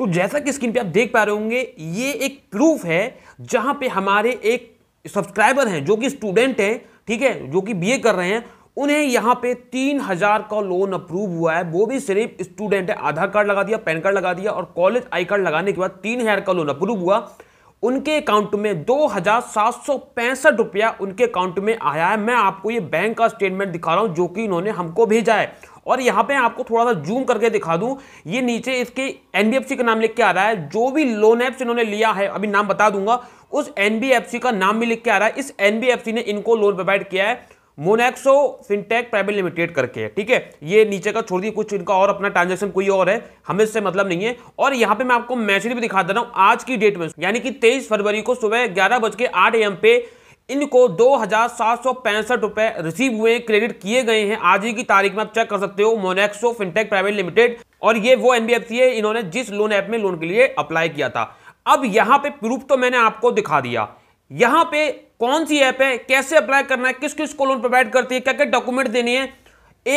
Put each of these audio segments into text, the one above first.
तो जैसा कि स्क्रीन पे आप देख पा रहे होंगे, ये एक प्रूफ है जहां पे हमारे एक सब्सक्राइबर हैं जो कि स्टूडेंट हैं, ठीक है, जो कि बीए कर रहे हैं, उन्हें यहाँ पे 3,000 का लोन अप्रूव हुआ है। वो भी सिर्फ स्टूडेंट है, आधार कार्ड लगा दिया, पैन कार्ड लगा दिया और कॉलेज आई कार्ड लगाने के बाद 3,000 का लोन अप्रूव हुआ। उनके अकाउंट में 2,765 रुपया उनके अकाउंट में आया है। मैं आपको ये बैंक का स्टेटमेंट दिखा रहा हूँ जो कि इन्होंने हमको भेजा है। और यहाँ पे आपको थोड़ा सा जूम करके दिखा दूँ, ये नीचे इसके एनबीएफसी का नाम लिख के आ रहा है। जो भी लोन ऐप्स इन्होंने लिया है, अभी नाम बता दूंगा, उस एनबीएफसी का नाम भी लिख के आ रहा है। इस एनबीएफसी ने इनको लोन प्रोवाइड किया है, मोनेक्सो फिनटेक प्राइवेट लिमिटेड करके, ठीक है। ये नीचे का छोड़ दिए, कुछ इनका और अपना ट्रांजैक्शन कोई और है, हमें इससे मतलब नहीं है। और यहाँ पे मैं आपको मैसेज भी दिखा दे रहा हूँ आज की डेट में, यानी कि 23 फरवरी को सुबह 11:08 AM पे इनको 2,765 रुपए रिसीव हुए, क्रेडिट किए गए हैं। आज ही की तारीख में आप चेक कर सकते हो, मोनेक्सो फिनटेक प्राइवेट लिमिटेड। और ये वो एनबीएफसी है इन्होंने जिस लोन ऐप में लोन के लिए अप्लाई किया था। अब यहाँ पे प्रूफ तो मैंने आपको दिखा दिया, यहाँ पे कौन सी ऐप है, कैसे अप्लाई करना है, किस किस को लोन प्रोवाइड करती है, क्या क्या डॉक्यूमेंट देने हैं।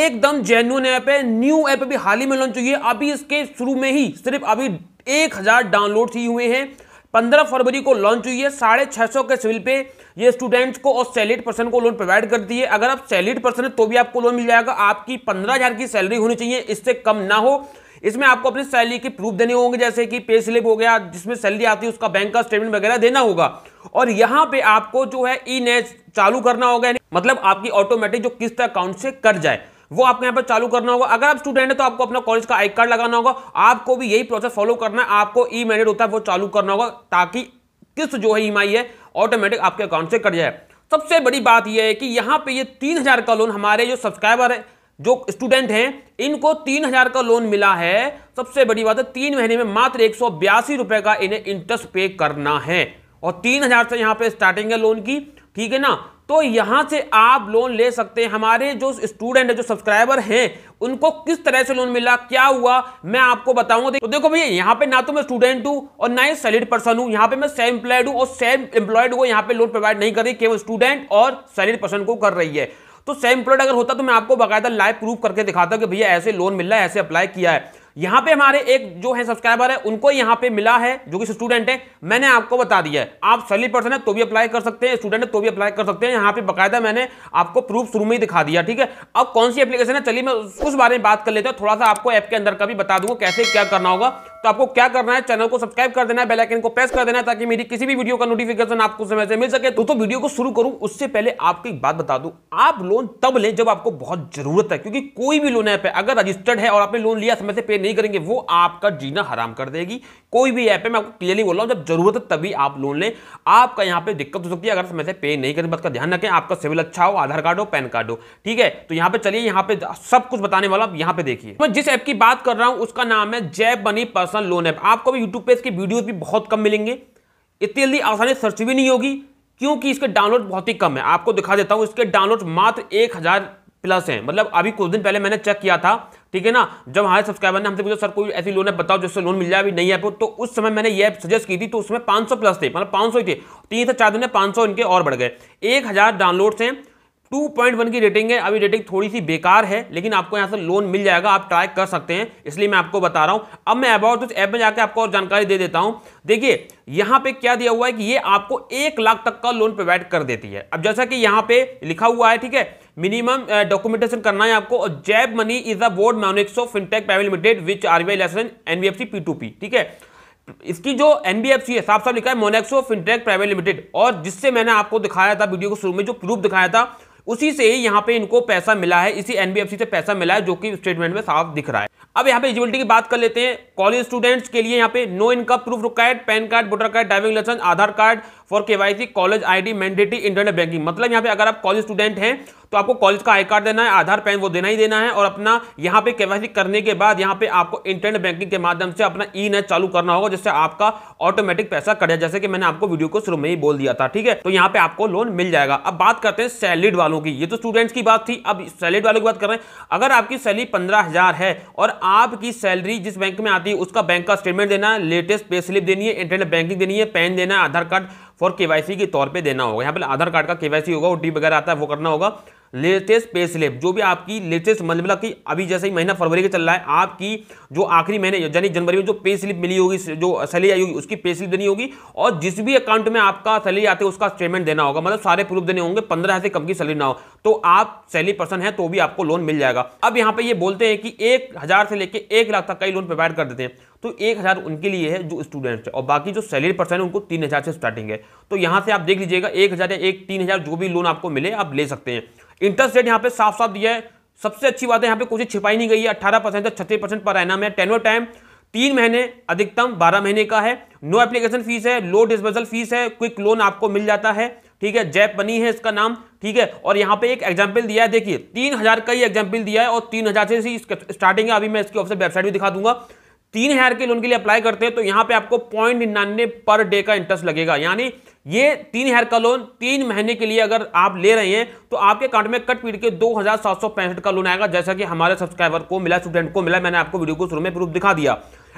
एकदम जेन्युइन ऐप है, न्यू ऐप भी हाल ही में लॉन्च हुई है। अभी इसके शुरू में ही सिर्फ अभी 1,000 डाउनलोड ही हुए हैं। 15 फरवरी को लॉन्च हुई है, 650 के सिविल पे ये स्टूडेंट्स को और सैलरीड पर्सन को लोन प्रोवाइड करती है। अगर आप सैलरीड पर्सन है तो भी आपको लोन मिल जाएगा। आपकी 15,000 की सैलरी होनी चाहिए, इससे कम ना हो। इसमें आपको अपनी सैलरी के प्रूफ देने होंगे, जैसे कि पे स्लिप हो गया जिसमें सैलरी आती है, उसका बैंक का स्टेटमेंट वगैरह देना होगा। और यहाँ पे आपको जो है ई-नेट चालू करना होगा, मतलब आपकी ऑटोमेटिक जो किस्त अकाउंट से कट जाए वो आपको यहाँ पर चालू करना होगा। अगर आप स्टूडेंट है तो आपको अपना कॉलेज का आई कार्ड लगाना होगा, आपको भी यही प्रोसेस फॉलो करना है। आपको ई-नेट होता है वो चालू करना होगा ताकि किस्त जो है ईएमआई है ऑटोमेटिक आपके अकाउंट से कट जाए। सबसे बड़ी बात यह है कि यहाँ पे ये 3,000 का लोन हमारे जो सब्सक्राइबर है, जो स्टूडेंट हैं, इनको 3,000 का लोन मिला है। सबसे बड़ी बात है 3 महीने में मात्र 182 रुपए का इन्हें इंटरेस्ट पे करना है। और 3,000 से यहाँ पे स्टार्टिंग है लोन की, ठीक है ना। तो यहाँ से आप लोन ले सकते हैं। हमारे जो स्टूडेंट है, जो सब्सक्राइबर हैं, उनको किस तरह से लोन मिला, क्या हुआ, मैं आपको बताऊंगा। तो देखो भैया, यहाँ पे ना तो मैं स्टूडेंट हूँ और ना ही सैलरीड पर्सन हूँ, यहाँ पे मैं सेल्फ एम्प्लॉयड हूँ और सेल्फ एम्प्लॉयड को यहाँ पे लोन प्रोवाइड नहीं कर रही, केवल स्टूडेंट और सैलरीड पर्सन को कर रही है। तो सेम प्रोडक्ट अगर होता तो मैं आपको बाकायदा लाइव प्रूफ करके दिखाता कि भैया ऐसे लोन मिल रहा है, ऐसे अप्लाई किया है। यहाँ पे हमारे एक जो है सब्सक्राइबर है, उनको यहाँ पे मिला है जो कि स्टूडेंट है, मैंने आपको बता दिया है। आप सैलरी पर्सन है तो भी अप्लाई कर सकते हैं, स्टूडेंट है तो भी अप्लाई कर सकते हैं। यहाँ पे बाकायदा मैंने आपको प्रूफ शुरू में ही दिखा दिया, ठीक है। अब कौन सी एप्लीकेशन है, चलिए मैं उस बारे में बात कर लेते हैं। थोड़ा सा आपको ऐप के अंदर का भी बता दूंगा कैसे क्या करना होगा। तो आपको क्या करना है, चैनल को सब्सक्राइब कर देना है, बेल आइकन को प्रेस कर देना है ताकि मेरी किसी भी वीडियो का नोटिफिकेशन आपको समय से मिल सके। तो वीडियो को शुरू करूं उससे पहले आपको एक बात बता दूं, आप लोन तब लें जब आपको बहुत जरूरत है, क्योंकि कोई भी लोन ऐप है अगर रजिस्टर्ड है और आपने लोन लिया समय से पे नहीं करेंगे वो आपका जीना हराम कर देगी। कोई भी ऐप है, मैं आपको क्लियरली बोल रहा हूं, जब जरूरत है तभी आप लोन लें। आपका यहाँ पे दिक्कत हो सकती है अगर समय से पे नहीं करें, बात का ध्यान रखें। आपका सिविल अच्छा हो, आधार कार्ड हो, पैन कार्ड हो, ठीक है। तो यहाँ पे चलिए, यहाँ पे सब कुछ बताने वाला। यहाँ पे देखिए, मैं जिस ऐप की बात कर रहा हूँ उसका नाम है ज़ैपमनी पर्सनल लोन ऐप। आपको भी यूट्यूब पे इसके वीडियोस भी बहुत कम मिलेंगे, इतनी जल्दी आसानी सर्च भी नहीं होगी क्योंकि इसके डाउनलोड बहुत ही कम है। आपको दिखा देता हूँ, इसके डाउनलोड मात्र 1000 प्लस है। मतलब अभी कुछ दिन पहले मैंने चेक किया था, ठीक है ना, जब हमारे सब्सक्राइबर ने हमसे पूछा सर कोई ऐसी लोन ऐप बताओ जिससे लोन मिल जाए अभी नई ऐप हो, तो उस समय मैंने ये ऐप सजेस्ट की थी तो उसमें 500 प्लस थे, मतलब 500 ही थे। 3 से 4 दिन में 500 इनके और बढ़ गए, 1000 डाउनलोड्स हैं, 2.1 की रेटिंग है। अभी रेटिंग थोड़ी सी बेकार है लेकिन आपको यहाँ से लोन मिल जाएगा, आप ट्राई कर सकते हैं, इसलिए मैं आपको बता रहा हूँ। अब मैं अबाउट दिस ऐप में जाकर आपको और जानकारी दे देता हूँ। देखिए यहाँ पे क्या दिया हुआ है कि ये आपको 1 लाख तक का लोन प्रोवाइड कर देती है। अब जैसा कि यहाँ पे लिखा हुआ है, ठीक है, मिनिमम डॉक्यूमेंटेशन करना है आपको। और ZapMoney is a board Monexo fintech private limited which RBI licence NBFC P2P, ठीक है। इसकी जो एनबीएफसी है साफ साफ लिखा है मोनेक्सो फिनटेक प्राइवेट लिमिटेड, और जिससे मैंने आपको दिखाया था वीडियो को शुरू में, जो प्रूफ दिखाया था उसी से ही यहाँ पे इनको पैसा मिला है, इसी एनबीएफसी से पैसा मिला है, जो कि स्टेटमेंट में साफ दिख रहा है। अब यहाँ पे एलिजिबिलिटी की बात कर लेते हैं। कॉलेज स्टूडेंट्स के लिए यहाँ पे no income proof required, PAN card, voter card, driving licence, Aadhaar card for KYC, college ID mandatory, internet banking. मतलब यहाँ पे अगर आप कॉलेज स्टूडेंट हैं तो आपको कॉलेज का आई कार्ड देना है, आधार, पैन वो देना ही देना है। और अपना यहाँ पे केवाईसी करने के बाद यहाँ पे आपको इंटरनेट बैंकिंग के माध्यम से अपना ई-नेट चालू करना होगा, जिससे आपका ऑटोमेटिक पैसा कट जाए, जैसे कि मैंने आपको वीडियो को शुरू में ही बोल दिया था, ठीक है। तो यहाँ पे आपको लोन मिल जाएगा। अब बात करते हैं सैलरीड वालों की, ये तो स्टूडेंट्स की बात थी, अब सैलरीड वालों की बात कर रहे हैं। अगर आपकी सैलरी 15,000 है और आपकी सैलरी जिस बैंक में आती है उसका बैंक का स्टेटमेंट देना है, लेटेस्ट पे स्लिप देनी है, इंटरनेट बैंकिंग देनी है, पैन देना है, आधार कार्ड फॉर केवाईसी के तौर पे देना होगा। यहाँ पे आधार कार्ड का केवाईसी होगा, ओटीपी वगैरह आता है वो करना होगा। लेटेस्ट पे स्लिप, जो भी आपकी लेटेस्ट मतलब कि अभी जैसे ही महीना फरवरी का चल रहा है, आपकी जो आखिरी महीने यानी जनवरी में जो पे स्लिप मिली होगी, जो सैलरी आई होगी उसकी पे स्लिप देनी होगी, और जिस भी अकाउंट में आपका सैलरी आते है उसका स्टेटमेंट देना होगा। मतलब सारे प्रूफ देने होंगे, 15 से कम की सैलरी ना हो तो आप सैलरी पर्सन है तो भी आपको लोन मिल जाएगा। अब यहाँ पे ये बोलते हैं कि 1,000 से लेकर 1,00,000 तक का ही लोन प्रोवाइड कर देते हैं, तो 1,000 उनके लिए है जो स्टूडेंट्स है, और बाकी जो सैलरी पर्सन है उनको 3,000 से स्टार्टिंग है। तो यहाँ से आप देख लीजिएगा 1,000 या 3,000 जो भी लोन आपको मिले आप ले सकते हैं। इंटरेस्ट रेट यहाँ पे साफ साफ दिया है, सबसे अच्छी बात है यहाँ पे कुछ छिपाई नहीं गई है, 18% से 36% पर एनम है। टेन्योर टाइम 3 महीने, अधिकतम 12 महीने का है। नो एप्लीकेशन फीस है, लो डिस्पर्सल फीस है, क्विक लोन आपको मिल जाता है। ठीक है, ZYPE है इसका नाम। ठीक है, और यहाँ पे एक एग्जाम्पल दिया है, देखिए 3,000 का ही एग्जाम्पल दिया है और 3,000 से स्टार्टिंग है। अभी मैं इसकी ऑफिशियल वेबसाइट भी दिखा दूंगा। 3,000 के लोन के लिए अप्लाई करते हैं तो यहाँ पे आपको 0.99 पर डे का इंटरेस्ट लगेगा, यानी ये 3,000 का लोन 3 महीने के लिए अगर आप ले रहे हैं तो आपके अकाउंट में कट पीट के 2,765 का लोन आएगा, जैसा कि हमारे सब्सक्राइबर को मिला, स्टूडेंट को मिला। मैंने आपको वीडियो को शुरू में प्रूफ दिखा दिया।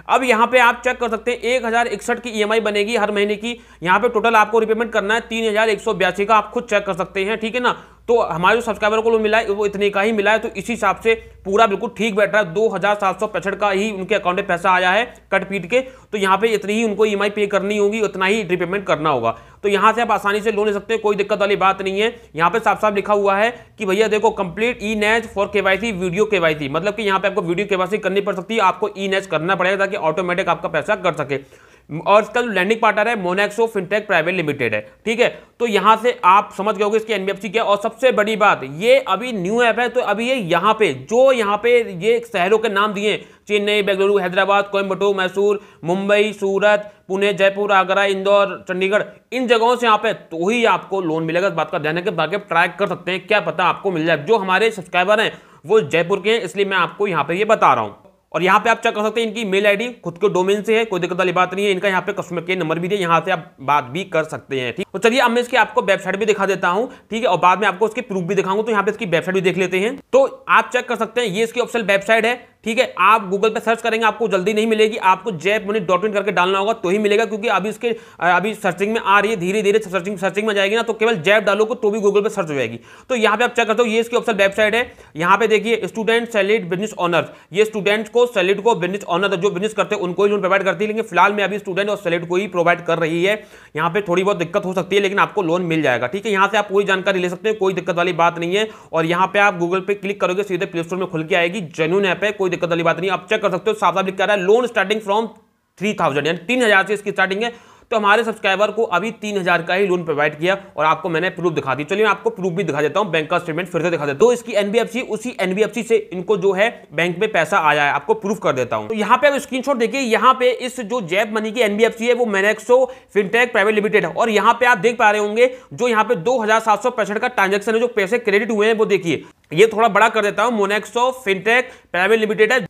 अब यहाँ पे आप चेक कर सकते हैं 1,061 की EMI बनेगी हर महीने की। यहाँ पे टोटल आपको रिपेमेंट करना है 3,182 का, आप खुद चेक कर सकते हैं। ठीक है ना, तो हमारे जो सब्सक्राइबर को लोन मिला है वो इतने का ही मिला है, तो इसी हिसाब से पूरा बिल्कुल ठीक बैठ रहा है। 2,765 का ही उनके अकाउंट में पैसा आया है कट पीट के, तो यहाँ पे इतनी ही उनको EMI पे करनी होगी, उतना ही रिपेमेंट करना होगा। तो यहाँ से आप आसानी से लोन ले सकते हैं, कोई दिक्कत वाली बात नहीं है। यहाँ पे साफ साफ लिखा हुआ है कि भैया देखो complete E-NACH for KYC video KYC, मतलब कि यहाँ पे आपको वीडियो KYC करनी पड़ सकती है, आपको E-NACH करना पड़ेगा ताकि ऑटोमेटिक आपका पैसा कर सके। और इसका लैंडिंग पार्टनर है मोनेक्सो फिनटेक प्राइवेट लिमिटेड है। ठीक है, तो यहाँ से आप समझ गए इसकी NBFC क्या। और सबसे बड़ी बात, ये अभी न्यू ऐप है, तो अभी ये यहाँ पे जो यहाँ पे ये शहरों के नाम दिए, चेन्नई, बेंगलुरु, हैदराबाद, कोयम्बटूर, मैसूर, मुंबई, सूरत, पुणे, जयपुर, आगरा, इंदौर, चंडीगढ़, इन जगहों से यहाँ पे तो ही आपको लोन मिलेगा। इस बात का ध्यान है कि बाकी ट्राई कर सकते हैं, क्या पता आपको मिल जाए। जो हमारे सब्सक्राइबर हैं वो जयपुर के हैं, इसलिए मैं आपको यहाँ पे ये बता रहा हूँ। और यहाँ पे आप चेक कर सकते हैं इनकी मेल आईडी खुद के डोमेन से है, कोई दिक्कत वाली बात नहीं है। इनका यहाँ पे कस्टमर केयर नंबर भी दिया, यहाँ से आप बात भी कर सकते हैं। ठीक, तो चलिए अब मैं इसकी आपको वेबसाइट भी दिखा देता हूँ। ठीक है, और बाद में आपको इसके प्रूफ भी दिखाऊंगा, तो यहाँ पे इसकी वेबसाइट भी देख लेते हैं। तो आप चेक कर सकते हैं, ये इसकी ऑफिशियल वेबसाइट है। ठीक है, आप गूगल पे सर्च करेंगे आपको जल्दी नहीं मिलेगी, आपको ZYPE.in करके डालना होगा तो ही मिलेगा, क्योंकि अभी इसके अभी सर्चिंग में आ रही है, धीरे धीरे सर्चिंग में जाएगी ना, तो केवल ZYPE डालोगे तो भी गूगल पे सर्च हो जाएगी। तो यहाँ पे आप चेक करते हो, ये इसकी ऑफिशियल वेबसाइट है। यहाँ पे देखिए स्टूडेंट, सैलरीड, बिजनेस ऑनर्स, ये स्टूडेंट्स को, सैलरीड को, बिजनेस ऑनर जो बिजनेस करते हैं उनको ही लोन प्रोवाइड करती है, लेकिन फिलहाल में अभी स्टूडेंट और सैलरीड को ही प्रोवाइड कर रही है। यहाँ पे थोड़ी बहुत दिक्कत हो सकती है, लेकिन आपको लोन मिल जाएगा। ठीक है, यहाँ से आप पूरी जानकारी ले सकते हैं, कोई दिक्कत वाली बात नहीं है। और यहाँ पे आप गूगल पे क्लिक करोगे सीधे प्ले स्टोर में खुल के आएगी, जेन्युइन ऐप है, कोई दिक्कत वाली बात नहीं। आप चेक कर सकते हो, साफ साफ लिखा रहा है लोन स्टार्टिंग फ्रॉम 3,000, यानी 3,000 से इसकी स्टार्टिंग है। तो हमारे सब्सक्राइबर को अभी 3,000 का ही लोन प्रोवाइड किया, और आपको मैंने प्रूफ दिखा दी। चलिए मैं आपको प्रूफ भी दिखा देता हूँ, बैंक का स्टेटमेंट फिर से दिखा देता हूँ। तो इसकी NBFC, उसी NBFC से इनको जो है बैंक में पैसा आया है, आपको प्रूफ कर देता हूँ। तो यहाँ पे आप स्क्रीनशॉट देखिए, यहाँ पे इस जो ZYPE की NBFC है वो मोनेक्सो फिनटेक प्राइवेट लिमिटेड है, और यहाँ पे आप देख पा रहे होंगे जो यहाँ पे 2,765 का ट्रांजेक्शन है, जो पैसे क्रेडिट हुए हैं वो देखिए, ये थोड़ा बड़ा कर देता हूँ, मोनेक्सो फिनटेक प्राइवेट लिमिटेड है।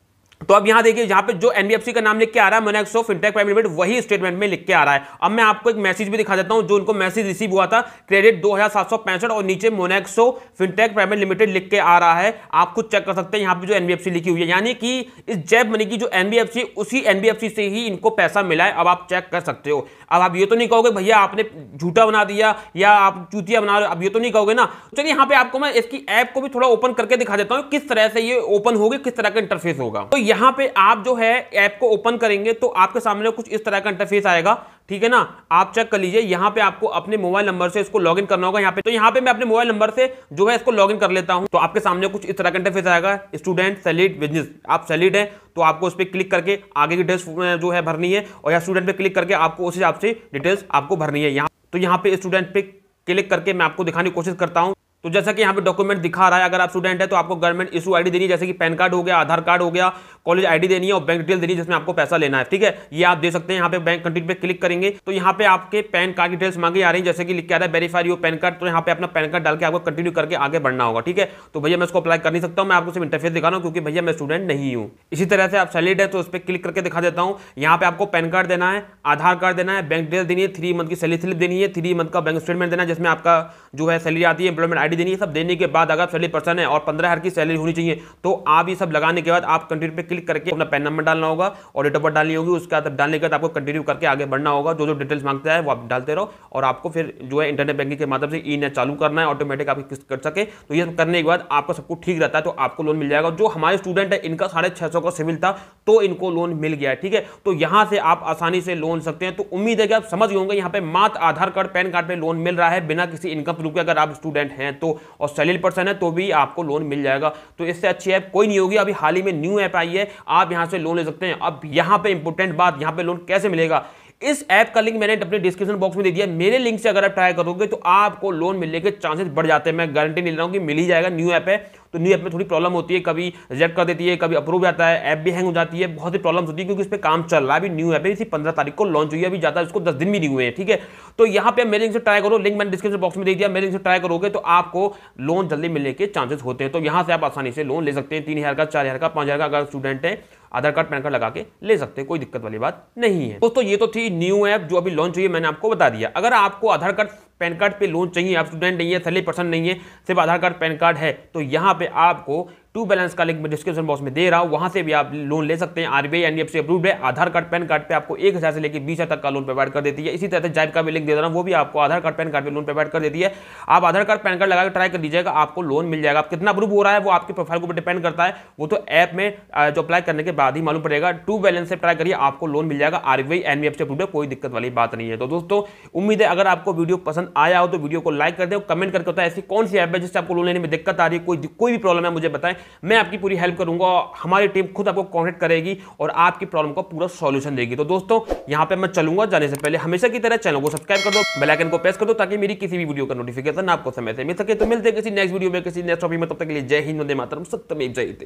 तो अब यहाँ देखिए, यहाँ पे जो NBFC का नाम लिख के आ रहा है मोनेक्सो फिनटेक प्राइवेट लिमिटेड, वही स्टेटमेंट में लिख के आ रहा है। अब मैं आपको एक मैसेज भी दिखा देता हूँ, जो उनको मैसेज रिसीव हुआ था, क्रेडिट 2,765 और नीचे मोनेक्सो फिनटेक प्राइवेट लिमिटेड लिख के आ रहा है। आप खुद चेक कर सकते हैं, यहाँ पे जो NBFC लिखी हुई है, यानी कि इस ZYPE की जो NBFC, उसी NBFC से ही इनको पैसा मिला है। अब आप चेक कर सकते हो, अब आप ये तो नहीं कहोगे भैया आपने झूठा बना दिया या आप चूतिया बना रहे हो, अब ये तो नहीं कहोगे ना। चलिए यहाँ पे आपको मैं इसकी ऐप को भी थोड़ा ओपन करके दिखा देता हूँ, किस तरह से ये ओपन होगी, किस तरह का इंटरफेस होगा। तो यहाँ पे आप जो है ऐप को ओपन करेंगे तो आपके सामने कुछ इस तरह का इंटरफेस आएगा। ठीक है ना, आप चेक कर लीजिए, यहाँ पे आपको अपने मोबाइल नंबर से इसको लॉगिन करना होगा। यहाँ पे तो यहाँ पे मैं अपने मोबाइल नंबर से जो है इसको लॉगिन कर लेता हूँ। तो आपके सामने कुछ इस तरह का इंटरफेस आएगा, स्टूडेंट, सैलरीड, बिजनेस। आप सैलरीड है तो आपको उस पर क्लिक करके आगे की डिटेल्स जो है भरनी है, और यहाँ स्टूडेंट पे क्लिक करके आपको उस हिसाब से डिटेल्स आपको भरनी है। यहाँ तो यहाँ पे स्टूडेंट पे क्लिक करके मैं आपको दिखाने की कोशिश करता हूँ। तो जैसा कि यहाँ पे डॉक्यूमेंट दिखा रहा है, अगर आप स्टूडेंट है तो आपको गवर्नमेंट इशू आईडी देनी है, जैसे कि पैन कार्ड हो गया, आधार कार्ड हो गया, कॉलेज आईडी देनी है, और बैंक डिटेल देनी है जिसमें आपको पैसा लेना है। ठीक है, ये आप दे सकते हैं। यहाँ पे बैंक कंट्रीब्यूट पे क्लिक करेंगे तो यहाँ पे आपके पैन कार्ड डिटेल्स मांगी आ रही है, जैसे कि लिख के आ रहा है वेरीफाई योर पैन कार्ड। तो यहाँ पे अपना पैन कार्ड डाल के आपको कंटिन्यू करके आगे बढ़ना होगा। ठीक है, तो भैया मैं इसको अप्लाई कर नहीं सकता हूँ, मैं आपको सिर्फ इंटरफेस दिखा रहा हूँ क्योंकि भैया मैं स्टूडेंट नहीं हूँ। इसी तरह से आप सैलरीड है तो उस पर क्लिक करके दिखा देता हूँ। यहाँ पे आपको पैन कार्ड देना है, आधार कार्ड देना है, बैंक डिटेल देनी है, 3 मंथ की सैलरी स्लिप देनी है, 3 मंथ का बैंक स्टेटमेंट देना है जिसमें आपका जो है सैलरी आती है, एम्प्लॉयमेंट आईडी सैलरी देनी है। सब देने के बाद अगर आप सैलरी पर्सन है और 15,000 की सैलरी होनी चाहिए, तो आप ये सब लगाने के बाद आप कंटिन्यू पे क्लिक करके अपना पैन नंबर डालना होगा और डेट ऑफ बर्थ डालनी होगी। उसके बाद डालने के बाद आपको कंटिन्यू करके आगे बढ़ना होगा। जो जो डिटेल्स मांगता है वो आप डालते रहो और आपको फिर जो है इंटरनेट बैंकिंग के माध्यम से ई नेट चालू करना है, ऑटोमेटिक आपकी किस्त कट सके। तो ये सब करने के बाद आपका सब कुछ ठीक रहता है तो आपको लोन मिल जाएगा। जो हमारे स्टूडेंट है इनका 650 का सिविल था तो इनको लोन मिल गया है, ठीक है। तो यहाँ से आप आसानी से लोन सकते हैं। तो उम्मीद है कि आप समझ गए होंगे यहाँ पे मात्र आधार कार्ड पैन कार्ड पे लोन मिल रहा है बिना किसी इनकम प्रूफ के। अगर आप स्टूडेंट हैं तो और सैलरी पर्सन है तो भी आपको लोन मिल जाएगा। तो इससे अच्छी ऐप कोई नहीं होगी। अभी हाल ही में न्यू ऐप आई है, आप यहाँ से लोन ले सकते हैं। अब यहाँ पे इंपोर्टेंट बात, यहाँ पे लोन कैसे मिलेगा, इस ऐप का लिंक मैंने अपने डिस्क्रिप्शन बॉक्स में दे दिया। मेरे लिंक से अगर आप ट्राई करोगे तो आपको लोन मिलने के चांसेस बढ़ जाते हैं। मैं गारंटी नहीं ले रहा हूँ कि मिल ही जाएगा। न्यू ऐप है तो न्यू ऐप में थोड़ी प्रॉब्लम होती है, कभी रिजेक्ट कर देती है, कभी अप्रूव जाता है, ऐप भी हैंग हो जाती है, बहुत ही प्रॉब्लम होती है क्योंकि इस पर काम चल रहा है। अभी न्यू ऐप है, इसी 15 तारीख को लॉन्च हुई है, अभी ज़्यादा इसको 10 दिन भी नहीं हुए हैं, ठीक है। तो यहाँ पे मेरे लिंक से ट्राई करो, लिंक मैंने डिस्क्रिप्शन बॉक्स में दे दिया। मेरे लिंक से ट्राई करोगे तो आपको लोन जल्दी मिलने के चांसेस होते हैं। तो यहाँ से आप आसानी से लोन ले सकते हैं, 3,000 का, 4,000 का, 5,000 का, अगर स्टूडेंट है आधार कार्ड पैन कार्ड लगा के ले सकते हैं, कोई दिक्कत वाली बात नहीं है। दोस्तों ये तो थी न्यू ऐप जो अभी लॉन्च हुई है, मैंने आपको बता दिया। अगर आपको आधार कार्ड पैन कार्ड पे लोन चाहिए, आप स्टूडेंट नहीं है, सैलरी पर्सन नहीं है, सिर्फ आधार कार्ड पैन कार्ड है, तो यहाँ पे आपको TrueBalance का लिंक मैं डिस्क्रिप्शन बॉक्स में दे रहा हूँ, वहाँ से भी आप लोन ले सकते हैं। RBI NBFC अप्रूव्ड है। आधार कार्ड पैन कार्ड पे आपको 1,000 से लेकर 20,000 तक का लोन प्रोवाइड कर देती है। इसी तरह से ZYPE का भी लिंक दे रहा हूँ, वो भी आपको आधार कार्ड पैन कार्ड पे लोन प्रोवाइड कर देती है। आप आधार कार्ड पैन कार्ड लगाकर ट्राई कर लीजिएगा, आपको लोन मिल जाएगा। आप कितना अप्रूव हो रहा है वो आपके प्रोफाइल के ऊपर डिपेंड करता है, वो तो ऐप में जो अप्लाई करने के बाद ही मालूम पड़ेगा। TrueBalance से ट्राई करिए, आपको लोन मिल जाएगा। RBI NBFC अप्रूव्ड है, कोई दिक्कत वाली बात नहीं है। तो दोस्तों उम्मीद है अगर आपको वीडियो पसंद आया हो तो वीडियो को लाइक कर दें, कमेंट करके बताएं ऐसी कौन सी ऐप है जिससे आपको लोन लेने में दिक्कत आ रही है। कोई भी प्रॉब्लम है मुझे बताएं, मैं आपकी पूरी हेल्प करूंगा। हमारी टीम खुद आपको कॉन्टेक्ट करेगी और आपकी प्रॉब्लम का पूरा सॉल्यूशन देगी। तो दोस्तों यहां पे मैं चलूंगा, जाने से पहले हमेशा की तरह चैनल को सब्सक्राइब कर दो, बेल आइकन को प्रेस कर दो ताकि मेरी किसी भी वीडियो का नोटिफिकेशन आपको समय से मिल सके। तो मिलते हैं किसी नेक्स्ट वीडियो में, किसी नेक्स्ट टॉपिक में। तब तक के लिए जय हिंद, वंदे मातरम, सत्यमेव जयते।